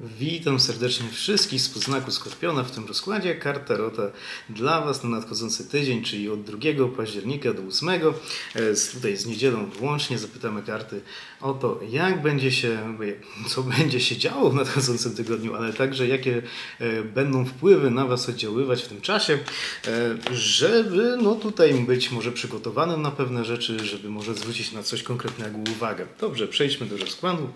Witam serdecznie wszystkich z podznaku Skorpiona. W tym rozkładzie kart tarota dla Was na nadchodzący tydzień, czyli od 2 października do 8, tutaj z niedzielą włącznie, zapytamy karty o to, co będzie się działo w nadchodzącym tygodniu, ale także jakie będą wpływy na Was oddziaływać w tym czasie, żeby tutaj być może przygotowanym na pewne rzeczy, żeby może zwrócić na coś konkretnego uwagę. Dobrze, przejdźmy do rozkładu.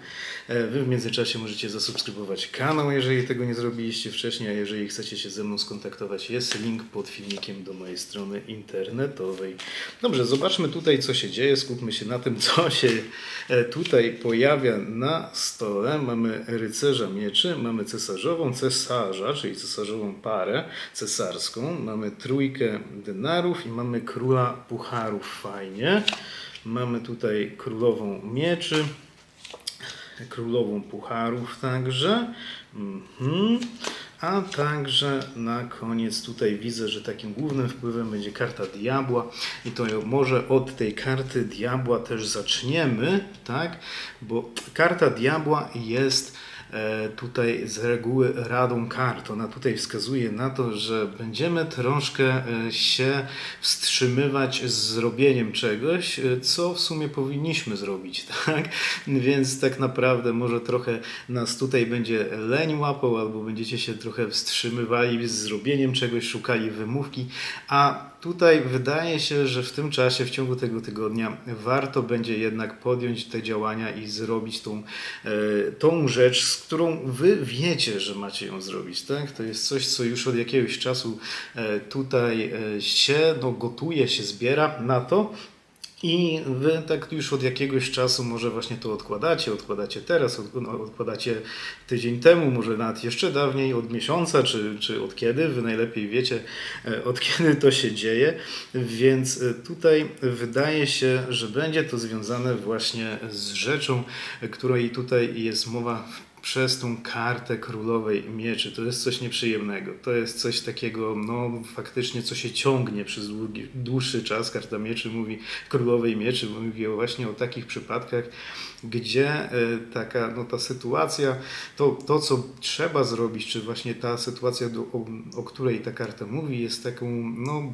Wy w międzyczasie możecie zasubskrybować kanał, jeżeli tego nie zrobiliście wcześniej, a jeżeli chcecie się ze mną skontaktować, jest link pod filmikiem do mojej strony internetowej. Dobrze, zobaczmy tutaj, co się dzieje, skupmy się na tym, co się tutaj pojawia na stole. Mamy rycerza mieczy, mamy cesarzową, cesarza, czyli cesarzową parę cesarską, mamy trójkę denarów i mamy króla pucharów, fajnie. Mamy tutaj królową mieczy, królową pucharów także, a także na koniec tutaj widzę, że takim głównym wpływem będzie karta diabła i to może od tej karty diabła też zaczniemy, tak? Bo karta diabła jest tutaj z reguły radą kart. Ona tutaj wskazuje na to, że będziemy troszkę się wstrzymywać z zrobieniem czegoś, co w sumie powinniśmy zrobić, tak? Więc tak naprawdę może trochę nas tutaj będzie leń łapał, albo będziecie się trochę wstrzymywali z zrobieniem czegoś, szukali wymówki, a tutaj wydaje się, że w tym czasie, w ciągu tego tygodnia warto będzie jednak podjąć te działania i zrobić tą rzecz, z którą wy wiecie, że macie ją zrobić, tak? To jest coś, co już od jakiegoś czasu tutaj się gotuje, się zbiera na to. I wy tak już od jakiegoś czasu może właśnie to odkładacie, teraz, odkładacie tydzień temu, może nawet jeszcze dawniej, od miesiąca, czy od kiedy, wy najlepiej wiecie, od kiedy to się dzieje, więc tutaj wydaje się, że będzie to związane właśnie z rzeczą, której tutaj jest mowa przez tą kartę królowej mieczy. To jest coś nieprzyjemnego. To jest coś takiego, faktycznie, co się ciągnie przez dłuższy czas. Karta mieczy mówi, królowej mieczy, mówi właśnie o takich przypadkach, gdzie taka, ta sytuacja, to co trzeba zrobić, czy właśnie ta sytuacja, o której ta karta mówi, jest taką,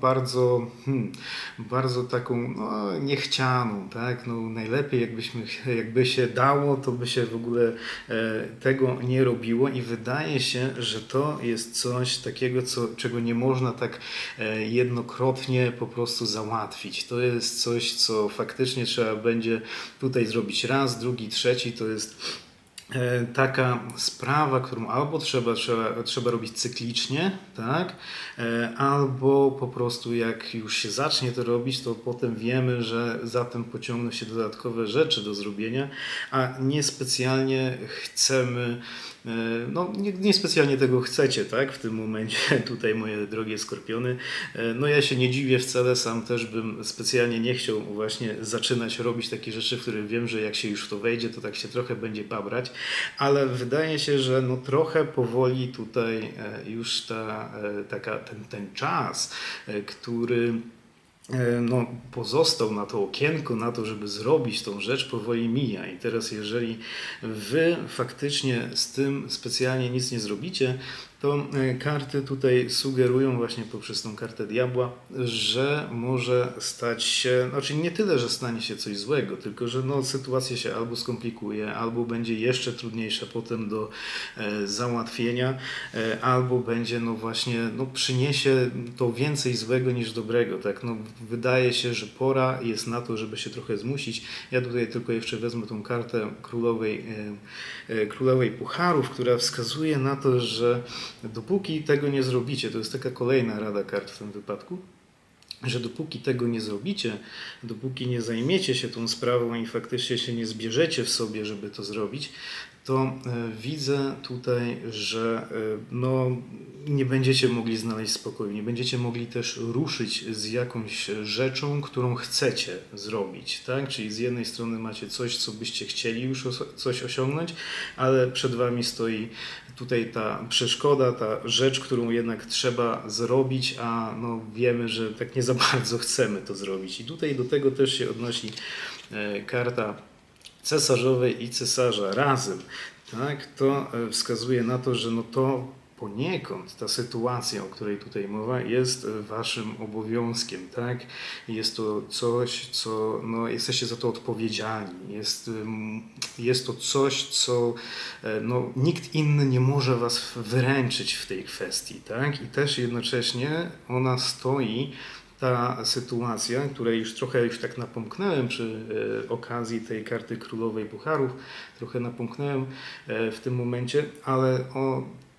bardzo taką, niechcianą, tak? Najlepiej jakby się dało, to by się w ogóle tego nie robiło i wydaje się, że to jest coś takiego, czego nie można tak jednokrotnie po prostu załatwić. To jest coś, co faktycznie trzeba będzie tutaj zrobić raz, drugi, trzeci. To jest taka sprawa, którą albo trzeba robić cyklicznie, tak? Albo po prostu jak już się zacznie to robić, to potem wiemy, że za tym pociągną się dodatkowe rzeczy do zrobienia, a niespecjalnie chcemy, niespecjalnie tego chcecie, tak? W tym momencie tutaj, moje drogie Skorpiony, ja się nie dziwię wcale, sam też bym specjalnie nie chciał właśnie zaczynać robić takie rzeczy, w których wiem, że jak się już w to wejdzie, to tak się trochę będzie babrać, ale wydaje się, że trochę powoli tutaj już ten czas, który pozostał na to okienko, na to, żeby zrobić tą rzecz, powoli mija. I teraz jeżeli wy faktycznie z tym specjalnie nic nie zrobicie, to karty tutaj sugerują właśnie poprzez tą kartę diabła, że może stać się, nie tyle, że stanie się coś złego, tylko że sytuacja się albo skomplikuje, albo będzie jeszcze trudniejsza potem do załatwienia, albo będzie przyniesie to więcej złego niż dobrego, tak? Wydaje się, że pora jest na to, żeby się trochę zmusić. Ja tutaj tylko jeszcze wezmę tą kartę królowej pucharów, która wskazuje na to, że dopóki tego nie zrobicie, to jest taka kolejna rada kart w tym wypadku, że dopóki tego nie zrobicie, dopóki nie zajmiecie się tą sprawą i faktycznie się nie zbierzecie w sobie, żeby to zrobić, to widzę tutaj, że nie będziecie mogli znaleźć spokoju, nie będziecie mogli też ruszyć z jakąś rzeczą, którą chcecie zrobić, tak? Czyli z jednej strony macie coś, co byście chcieli już coś osiągnąć, ale przed wami stoi tutaj ta przeszkoda, ta rzecz, którą jednak trzeba zrobić, a wiemy, że tak nie za bardzo chcemy to zrobić. I tutaj do tego też się odnosi karta cesarzowej i cesarza razem. tak, to wskazuje na to, że no to poniekąd ta sytuacja, o której tutaj mowa, jest waszym obowiązkiem, tak? Jest to coś, co no, jesteście za to odpowiedzialni. Jest to coś, co no, nikt inny nie może was wyręczyć w tej kwestii, tak? I też jednocześnie ona stoi, ta sytuacja, której już trochę tak napomknąłem przy okazji tej karty królowej pucharów, trochę napomknąłem w tym momencie, ale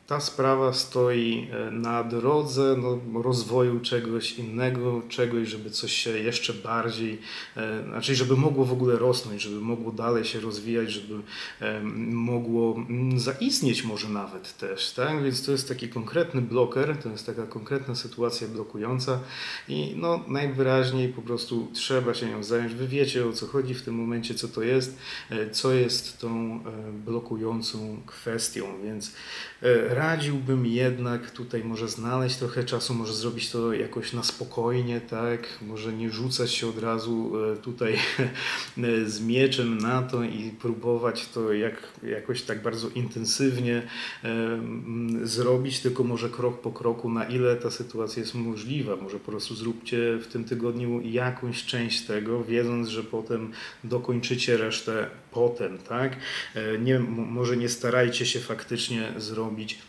ta sprawa stoi na drodze no, rozwoju czegoś innego, czegoś, żeby coś się jeszcze bardziej, znaczy żeby mogło w ogóle rosnąć, żeby mogło dalej się rozwijać, żeby mogło zaistnieć może nawet też, tak? Więc to jest taki konkretny bloker, to jest taka konkretna sytuacja blokująca i no, najwyraźniej po prostu trzeba się nią zająć. Wy wiecie, o co chodzi w tym momencie, co to jest, co jest tą blokującą kwestią, więc radziłbym jednak tutaj może znaleźć trochę czasu, może zrobić to jakoś na spokojnie, tak? Może nie rzucać się od razu tutaj z mieczem na to i próbować to jakoś tak bardzo intensywnie zrobić, tylko może krok po kroku, na ile ta sytuacja jest możliwa. Może po prostu zróbcie w tym tygodniu jakąś część tego, wiedząc, że potem dokończycie resztę potem, tak? Nie, może nie starajcie się faktycznie zrobić,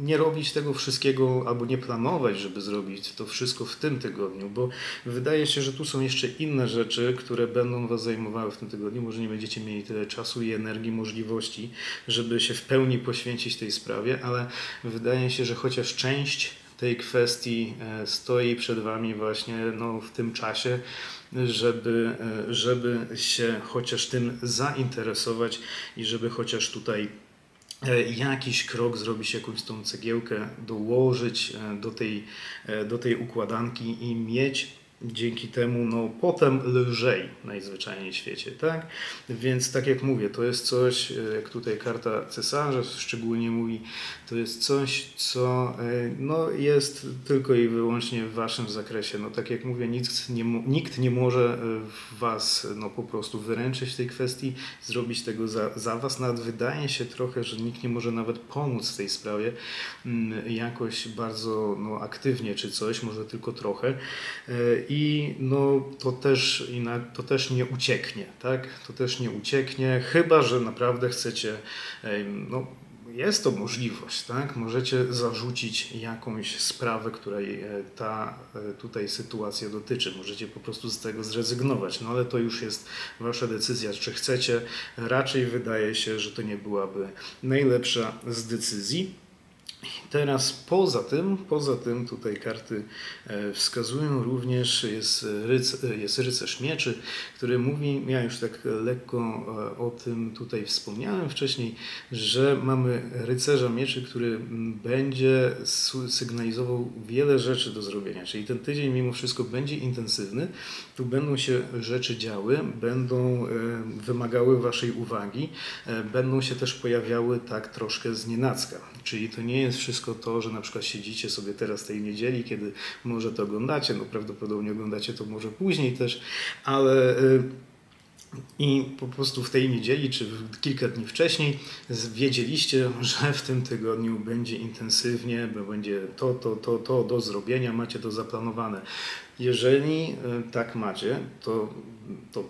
nie robić tego wszystkiego albo nie planować, żeby zrobić to wszystko w tym tygodniu, bo wydaje się, że tu są jeszcze inne rzeczy, które będą was zajmowały w tym tygodniu. Może nie będziecie mieli tyle czasu i energii, możliwości, żeby się w pełni poświęcić tej sprawie, ale wydaje się, że chociaż część tej kwestii stoi przed wami właśnie no, w tym czasie, żeby się chociaż tym zainteresować i żeby chociaż tutaj jakiś krok zrobić, jakąś tą cegiełkę dołożyć do tej układanki i mieć dzięki temu no, potem lżej najzwyczajniej w świecie, tak? Więc tak jak mówię, to jest coś, jak tutaj karta cesarza szczególnie mówi, to jest coś, co no, jest tylko i wyłącznie w waszym zakresie. No, tak jak mówię, nikt nie może was no, po prostu wyręczyć w tej kwestii, zrobić tego za was. Nawet wydaje się trochę, że nikt nie może nawet pomóc w tej sprawie jakoś bardzo no, aktywnie czy coś, może tylko trochę. I no, to też nie ucieknie, tak? To też nie ucieknie, chyba że naprawdę chcecie, no, jest to możliwość, tak? Możecie zarzucić jakąś sprawę, której ta tutaj sytuacja dotyczy. Możecie po prostu z tego zrezygnować, no ale to już jest wasza decyzja, czy chcecie. Raczej wydaje się, że to nie byłaby najlepsza z decyzji. Teraz poza tym tutaj karty wskazują również, jest rycerz mieczy, który mówi, ja już tak lekko o tym tutaj wspomniałem wcześniej, że mamy rycerza mieczy, który będzie sygnalizował wiele rzeczy do zrobienia, czyli ten tydzień mimo wszystko będzie intensywny, tu będą się rzeczy działy, będą wymagały waszej uwagi, będą się też pojawiały tak troszkę znienacka, czyli to nie jest wszystko to, że na przykład siedzicie sobie teraz tej niedzieli, kiedy może to oglądacie, no prawdopodobnie oglądacie to może później też, ale i po prostu w tej niedzieli czy kilka dni wcześniej wiedzieliście, że w tym tygodniu będzie intensywnie, bo będzie to do zrobienia, macie to zaplanowane. Jeżeli tak macie, to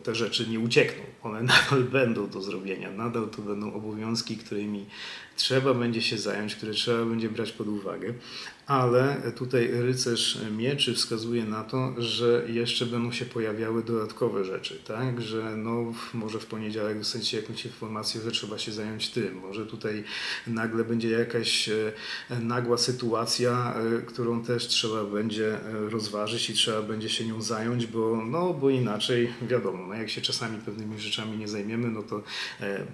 te rzeczy nie uciekną. One nadal będą do zrobienia, nadal to będą obowiązki, którymi trzeba będzie się zająć, które trzeba będzie brać pod uwagę, ale tutaj rycerz mieczy wskazuje na to, że jeszcze będą się pojawiały dodatkowe rzeczy, tak? Że no, może w poniedziałek dostaniecie jakąś informację, że trzeba się zająć tym, może tutaj nagle będzie jakaś nagła sytuacja, którą też trzeba będzie rozważyć i trzeba będzie się nią zająć, bo inaczej wiadomo, no, jak się czasami pewnymi rzeczami nie zajmiemy, no to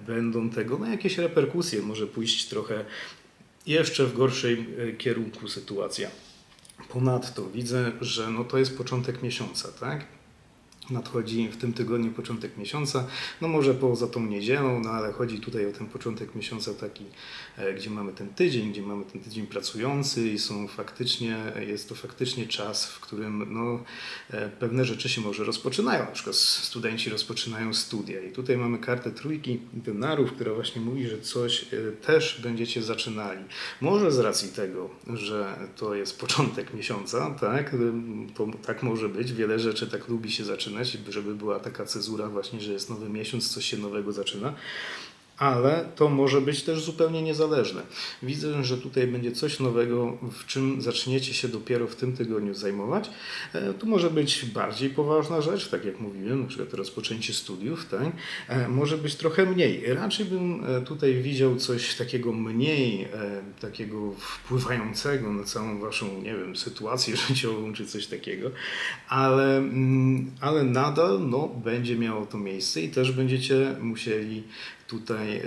będą tego no, jakieś reperkusje, może pójść trochę jeszcze w gorszej kierunku sytuacja. Ponadto widzę, że no, to jest początek miesiąca, tak? nadchodzi w tym tygodniu początek miesiąca, no może poza tą niedzielą, no ale chodzi tutaj o ten początek miesiąca taki, gdzie mamy ten tydzień pracujący i jest to faktycznie czas, w którym no, pewne rzeczy się może rozpoczynają, na przykład studenci rozpoczynają studia i tutaj mamy kartę trójki denarów, która właśnie mówi, że coś też będziecie zaczynali. Może z racji tego, że to jest początek miesiąca, tak, to tak może być, wiele rzeczy tak lubi się zaczynać, żeby była taka cezura właśnie, że jest nowy miesiąc, coś się nowego zaczyna, ale to może być też zupełnie niezależne. Widzę, że tutaj będzie coś nowego, w czym zaczniecie się dopiero w tym tygodniu zajmować. Tu może być bardziej poważna rzecz, tak jak mówiłem, na przykład rozpoczęcie studiów, tak? Może być trochę mniej. Raczej bym tutaj widział coś takiego mniej, takiego wpływającego na całą waszą, nie wiem, sytuację życiową czy coś takiego, ale nadal no, będzie miało to miejsce i też będziecie musieli tutaj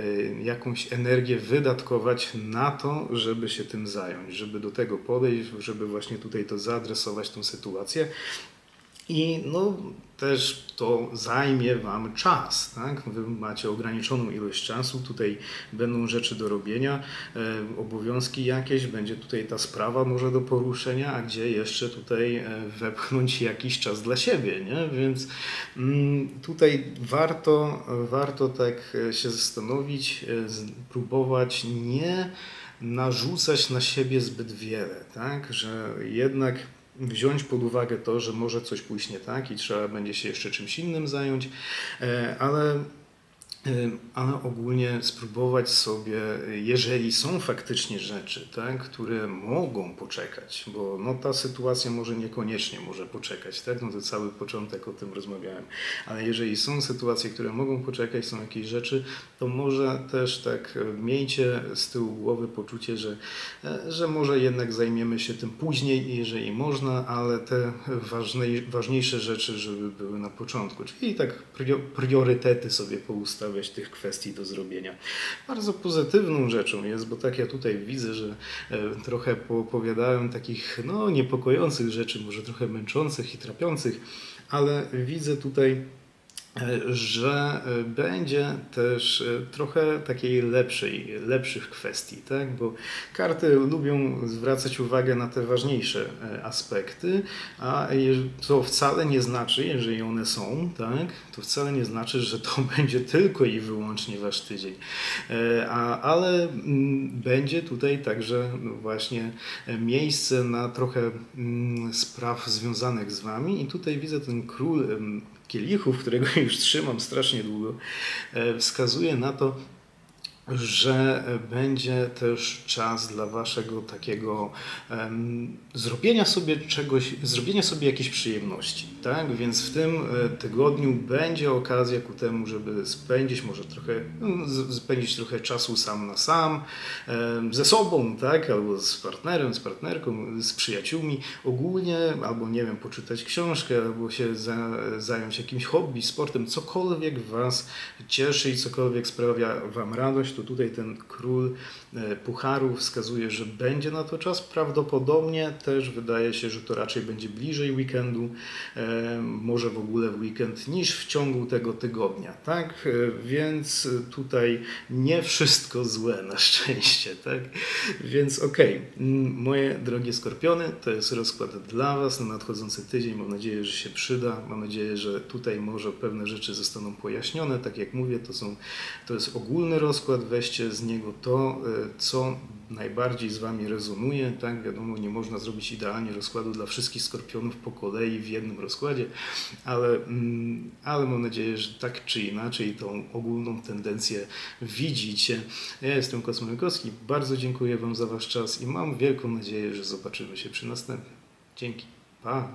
jakąś energię wydatkować na to, żeby się tym zająć, żeby do tego podejść, żeby właśnie tutaj to zaadresować, tą sytuację. I no, też to zajmie wam czas, tak? Wy macie ograniczoną ilość czasu, tutaj będą rzeczy do robienia, obowiązki jakieś, będzie tutaj ta sprawa może do poruszenia, a gdzie jeszcze tutaj wepchnąć jakiś czas dla siebie, nie? Więc tutaj warto tak się zastanowić, próbować nie narzucać na siebie zbyt wiele, tak? Że jednak wziąć pod uwagę to, że może coś pójść nie tak i trzeba będzie się jeszcze czymś innym zająć, ale ogólnie spróbować sobie, jeżeli są faktycznie rzeczy, tak, które mogą poczekać, bo no, ta sytuacja może niekoniecznie może poczekać, tak? No, to cały początek o tym rozmawiałem, ale jeżeli są sytuacje, które mogą poczekać, są jakieś rzeczy, to może też tak miejcie z tyłu głowy poczucie, że może jednak zajmiemy się tym później, jeżeli można, ale te ważniejsze rzeczy, żeby były na początku, czyli tak priorytety sobie poustawiać tych kwestii do zrobienia. Bardzo pozytywną rzeczą jest, bo tak ja tutaj widzę, że trochę poopowiadałem takich no, niepokojących rzeczy, może trochę męczących i trapiących, ale widzę tutaj, że będzie też trochę takiej lepszych kwestii, tak? Bo karty lubią zwracać uwagę na te ważniejsze aspekty, a to wcale nie znaczy, jeżeli one są, tak? To wcale nie znaczy, że to będzie tylko i wyłącznie wasz tydzień, ale będzie tutaj także właśnie miejsce na trochę spraw związanych z wami i tutaj widzę ten król kielichów, którego już trzymam strasznie długo, wskazuje na to, że będzie też czas dla waszego takiego zrobienia sobie jakiejś przyjemności, tak? Więc w tym tygodniu będzie okazja ku temu, żeby spędzić trochę czasu sam na sam, ze sobą, tak? Albo z partnerem, z partnerką, z przyjaciółmi ogólnie, albo nie wiem, poczytać książkę, albo się zająć jakimś hobby, sportem, cokolwiek was cieszy i cokolwiek sprawia wam radość, to tutaj ten król pucharów wskazuje, że będzie na to czas. Prawdopodobnie też wydaje się, że to raczej będzie bliżej weekendu, może w ogóle w weekend, niż w ciągu tego tygodnia, tak? Więc tutaj nie wszystko złe na szczęście, tak? Więc okej, moje drogie Skorpiony, to jest rozkład dla was na nadchodzący tydzień. Mam nadzieję, że się przyda. Mam nadzieję, że tutaj może pewne rzeczy zostaną pojaśnione. Tak jak mówię, to jest ogólny rozkład, weźcie z niego to, co najbardziej z wami rezonuje, tak? Wiadomo, nie można zrobić idealnie rozkładu dla wszystkich Skorpionów po kolei w jednym rozkładzie, ale mam nadzieję, że tak czy inaczej tą ogólną tendencję widzicie. Ja jestem Kosma Mykowski, bardzo dziękuję wam za wasz czas i mam wielką nadzieję, że zobaczymy się przy następnym. Dzięki, pa!